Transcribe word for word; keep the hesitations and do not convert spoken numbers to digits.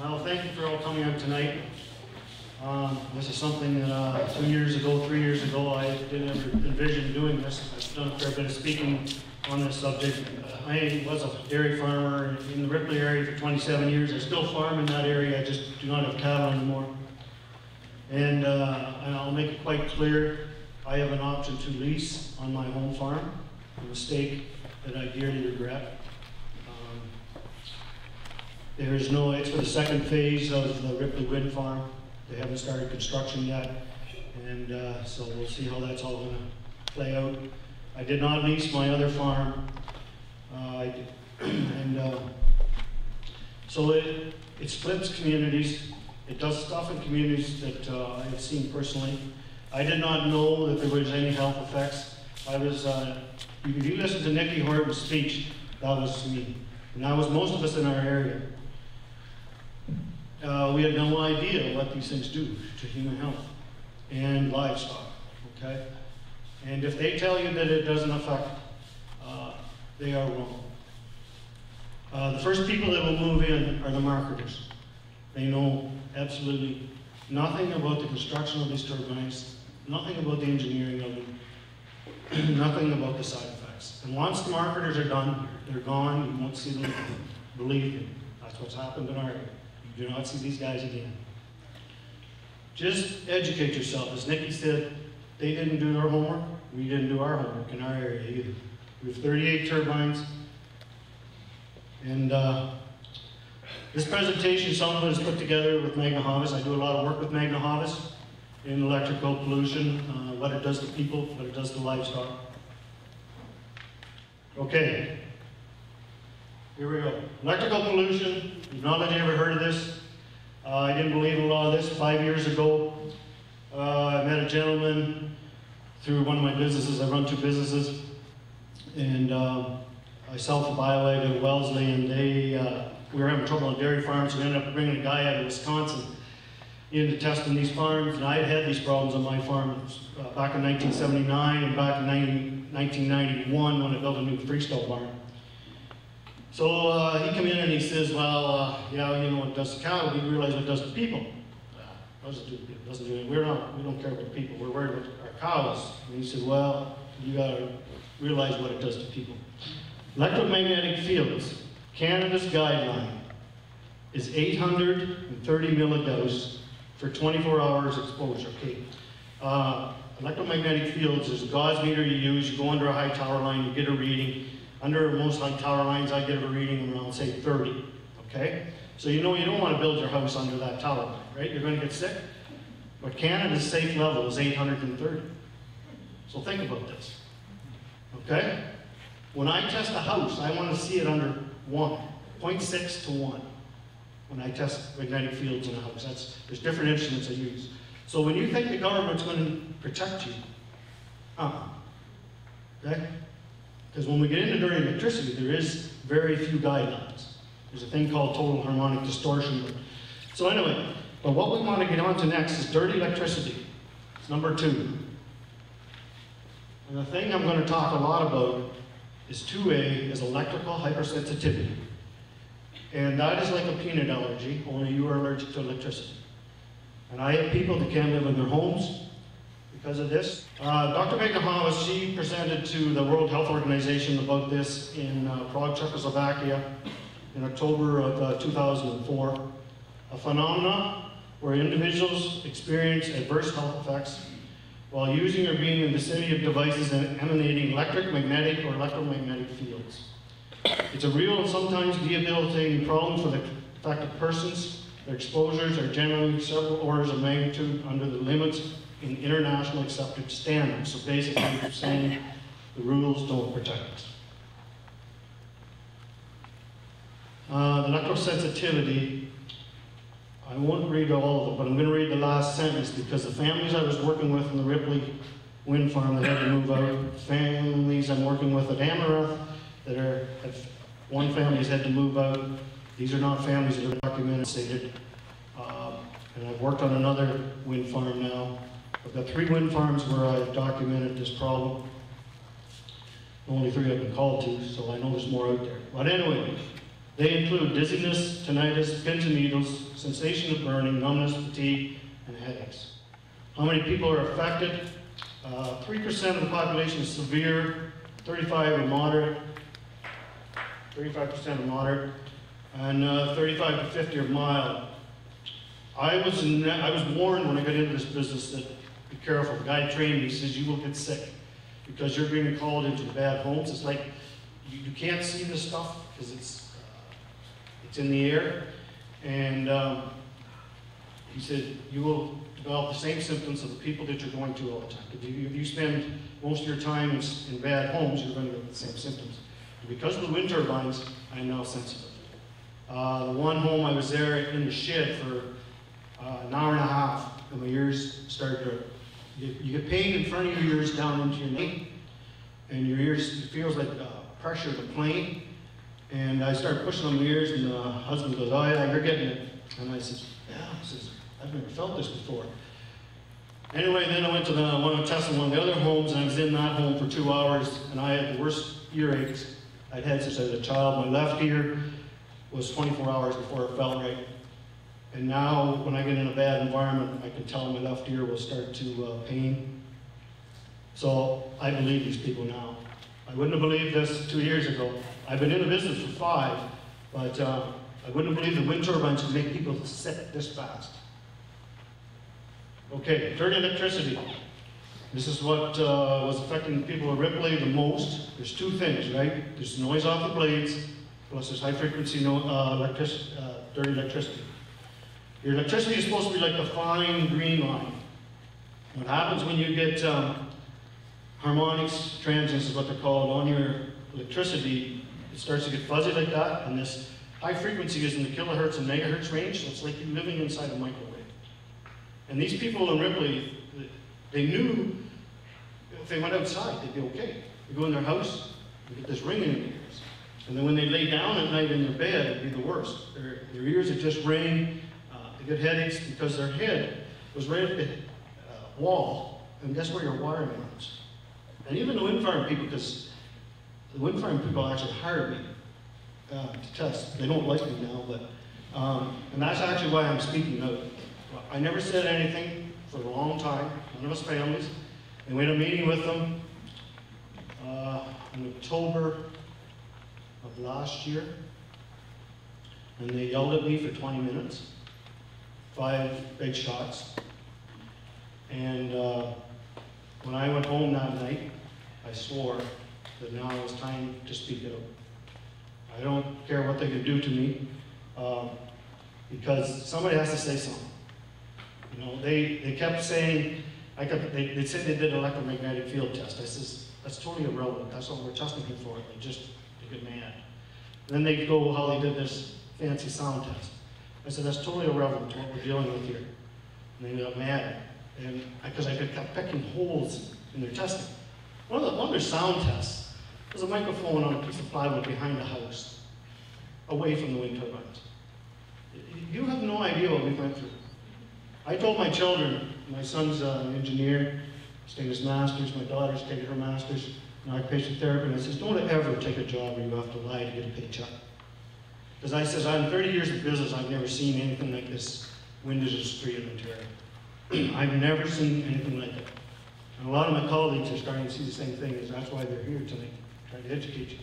Well, thank you for all coming out tonight. Um, this is something that uh, two years ago, three years ago, I didn't ever envision doing this. I've done a fair bit of speaking on this subject. I was a dairy farmer in the Ripley area for twenty-seven years. I still farm in that area. I just do not have cattle anymore. And, uh, and I'll make it quite clear, I have an option to lease on my home farm, a mistake that I dearly regret. Um, there is no, it's for the second phase of the Ripley Wind Farm. They haven't started construction yet, and uh, so we'll see how that's all going to play out. I did not lease my other farm, uh, I did, and uh, so it, it splits communities. It does stuff in communities that uh, I've seen personally. I did not know that there was any health effects. I was, uh, if you listen to Nikki Horton's speech, that was me, and that was most of us in our area. Uh, we had no idea what these things do to human health and livestock, okay? And if they tell you that it doesn't affect, uh, they are wrong. Uh, the first people that will move in are the marketers. They know absolutely nothing about the construction of these turbines, nothing about the engineering of them, nothing about the side effects. And once the marketers are done, they're gone, you won't see them, believe me. That's what's happened in our area. Do not see these guys again. Just educate yourself. As Nikki said, they didn't do their homework. We didn't do our homework in our area either. We have thirty-eight turbines. And uh, this presentation, some of it is put together with Magna Havis. I do a lot of work with Magna Havis in electrical pollution, uh, what it does to people, what it does to livestock. Okay. Here we go. Electrical pollution. You've not ever heard of this. Uh, I didn't believe a lot of this five years ago. Uh, I met a gentleman through one of my businesses. I run two businesses, and uh, I sell for BioAg at Wellesley. And they uh, we were having trouble on dairy farms. So we ended up bringing a guy out of Wisconsin in to testing these farms. And I had had these problems on my farm uh, back in nineteen seventy-nine and back in nineteen ninety-one when I built a new freestyle barn. So uh, he came in and he says, well, uh, yeah, you know what it does to cattle, we realize what it does to people. It doesn't do people, doesn't do anything. We're not, we don't care about the people, we're worried about our cows. And he says, well, you gotta realize what it does to people. Electromagnetic fields, Canada's guideline is eight hundred thirty milligauss for twenty-four hours exposure, okay. Uh, electromagnetic fields, there's a gauge meter you use, you go under a high tower line, you get a reading. Under most high tower lines, I give a reading around, say, thirty, okay? So you know you don't want to build your house under that tower line, right? You're going to get sick. But Canada's safe level is eight hundred thirty. So think about this, okay? When I test a house, I want to see it under one, point six to one. When I test magnetic fields in a house, that's, there's different instruments I use. So when you think the government's going to protect you, uh-uh, okay? Because when we get into dirty electricity, there is very few guidelines. There's a thing called total harmonic distortion. So anyway, but what we want to get on to next is dirty electricity. It's number two. And the thing I'm going to talk a lot about is two A, is electrical hypersensitivity. And that is like a peanut allergy, only you are allergic to electricity. And I have people that can't live in their homes because of this. Uh, Doctor Magna Havis, she presented to the World Health Organization about this in uh, Prague, Czechoslovakia in October of uh, two thousand four. A phenomena where individuals experience adverse health effects while using or being in the vicinity of devices emanating electric, magnetic, or electromagnetic fields. It's a real and sometimes debilitating problem for the affected persons. Their exposures are generally several orders of magnitude under the limits in international accepted standards. So basically you're saying the rules don't protect us. Uh, the electrosensitivity, I won't read all of it, but I'm going to read the last sentence because the families I was working with in the Ripley Wind Farm that had to move out, families I'm working with at Amarath that are, one family has had to move out. These are not families that are documented, stated. Uh, and I've worked on another wind farm now. I've got three wind farms where I've documented this problem. Only three I've been called to, so I know there's more out there. But anyway, They include dizziness, tinnitus, pins and needles, sensation of burning, numbness, fatigue, and headaches. How many people are affected? Uh, three percent of the population is severe, thirty-five are moderate, thirty-five percent are moderate, and uh, thirty-five to fifty are mild. I was, in, I was warned when I got into this business that be careful. The guy trained me, he says, you will get sick because you're being called into bad homes. It's like, you, you can't see this stuff because it's, it's in the air. And um, he said, you will develop the same symptoms of the people that you're going to all the time. If you, if you spend most of your time in, in bad homes, you're going to get the same symptoms. And because of the wind turbines, I'm now sensitive. Uh, the one home I was there in the shed for uh, an hour and a half, and my ears started to, you, you get pain in front of your ears down into your neck, and your ears, it feels like uh, pressure of the plane. And I started pushing on my ears, and the husband goes, oh yeah, you're getting it. And I said, yeah, I says, I've never felt this before. Anyway, then I went to the, one of Tesla, one of the other homes, and I was in that home for two hours, and I had the worst earaches I'd had since I was a child. My left ear was twenty-four hours before it felt right. And now, when I get in a bad environment, I can tell my left ear will start to uh, pain. So I believe these people now. I wouldn't have believed this two years ago. I've been in the business for five, but uh, I wouldn't believe the wind turbines could make people sick this fast. Okay, dirty electricity. This is what uh, was affecting the people of Ripley the most. There's two things, right? There's noise off the blades, plus there's high frequency no, uh, electric, uh, dirty electricity. Your electricity is supposed to be like the fine green line. What happens when you get um, harmonics, transients is what they're called, on your electricity, it starts to get fuzzy like that, and this high frequency is in the kilohertz and megahertz range, so it's like you're living inside a microwave. And these people in Ripley, they knew if they went outside, they'd be okay. They go in their house, they get this ringing in their ears. And then when they lay down at night in their bed, it'd be the worst. Their, their ears would just ring, uh, they get headaches because their head was right at the uh, wall, and that's where your wiring was. And even the wind farm people, because the wind farm people actually hired me uh, to test. They don't like me now, but, um, and that's actually why I'm speaking out. I never said anything for a long time, none of us families. And we had a meeting with them uh, in October of last year. And they yelled at me for twenty minutes, five big shots. And uh, when I went home that night, I swore that now it was time to speak it out. I don't care what they could do to me, uh, because somebody has to say something. You know, they, they kept saying, I kept, they, they said they did an electromagnetic field test. I says, that's totally irrelevant. That's what we're testing him for. They just, they get mad. Then they go, how they did this fancy sound test. I said, that's totally irrelevant to what we're dealing with here. And they ended up mad. And because I kept picking holes in their testing. One of the one of their sound tests was a microphone on a piece of plywood behind the house, away from the wind turbines. You have no idea what we went through. I told my children, my son's uh, an engineer, he's taking his master's, my daughter's taking her master's in occupational therapy, and I says, don't ever take a job where you have to lie to get a paycheck. Because I says, I'm thirty years in business, I've never seen anything like this wind industry in Ontario. I've never seen anything like it. And a lot of my colleagues are starting to see the same thing, and that's why they're here tonight, trying to educate you.